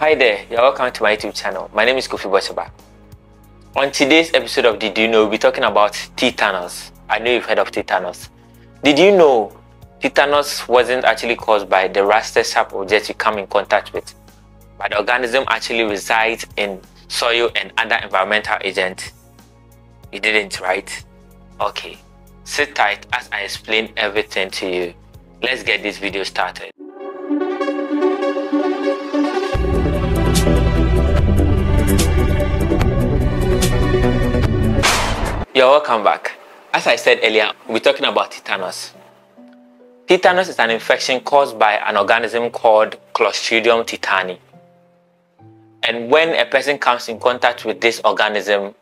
Hi there, you're welcome to my YouTube channel. My name is Kofi Bohyeba. On today's episode of Did You Know, we'll be talking about tetanus. I know you've heard of tetanus. Did you know tetanus wasn't actually caused by the rusted sharp object you come in contact with, but the organism actually resides in soil and other environmental agents? You didn't, right? Okay, sit tight as I explain everything to you. Let's get this video started. You're welcome back. As I said earlier, we're talking about tetanus. Tetanus is an infection caused by an organism called Clostridium tetani. And when a person comes in contact with this organism,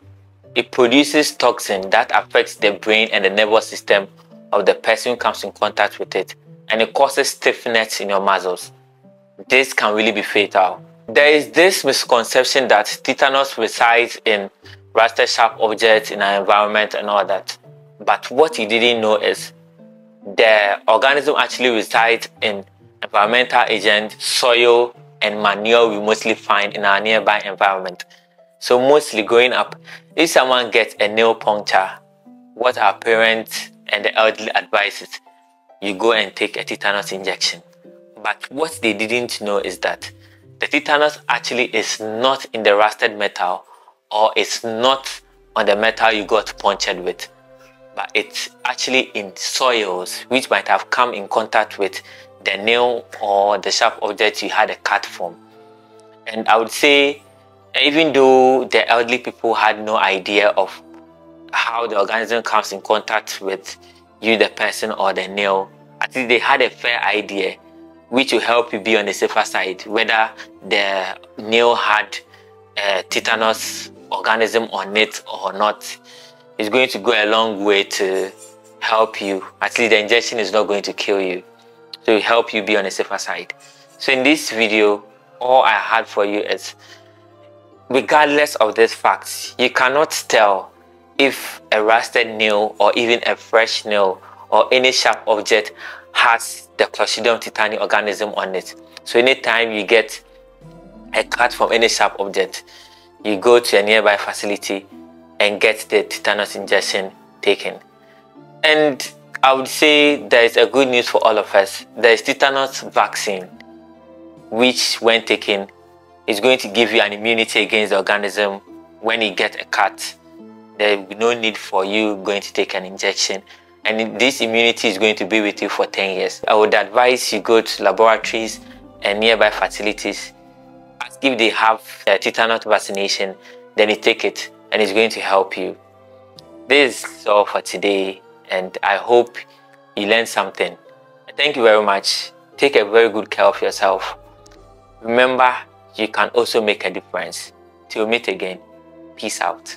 it produces toxin that affects the brain and the nervous system of the person who comes in contact with it, and it causes stiffness in your muscles. This can really be fatal. There is this misconception that tetanus resides in rusted sharp objects, in our environment and all that. But what you didn't know is the organism actually resides in environmental agents, soil and manure we mostly find in our nearby environment. So mostly growing up, if someone gets a nail puncture, what our parents and the elderly advise is you go and take a tetanus injection. But what they didn't know is that the tetanus actually is not in the rusted metal, or it's not on the metal you got punctured with, but it's actually in soils which might have come in contact with the nail or the sharp object you had a cut from. And I would say, even though the elderly people had no idea of how the organism comes in contact with you, the person or the nail, at least they had a fair idea, which will help you be on the safer side, whether the nail had a tetanus organism on it or not. It's going to go a long way to help you. At least the injection is not going to kill you, so it will help you be on the safer side. So in this video, all I had for you is, regardless of these facts, you cannot tell if a rusted nail or even a fresh nail or any sharp object has the Clostridium tetani organism on it. So anytime you get a cut from any sharp object, you go to a nearby facility and get the tetanus injection taken. And I would say there is a good news for all of us. There is tetanus vaccine, which when taken is going to give you an immunity against the organism. When you get a cut, there is no need for you going to take an injection, and this immunity is going to be with you for 10 years. I would advise you go to laboratories and nearby facilities. If they have a tetanus vaccination, then you take it and it's going to help you. This is all for today, and I hope you learned something. Thank you very much. Take a very good care of yourself. Remember, you can also make a difference. Till we meet again, peace out.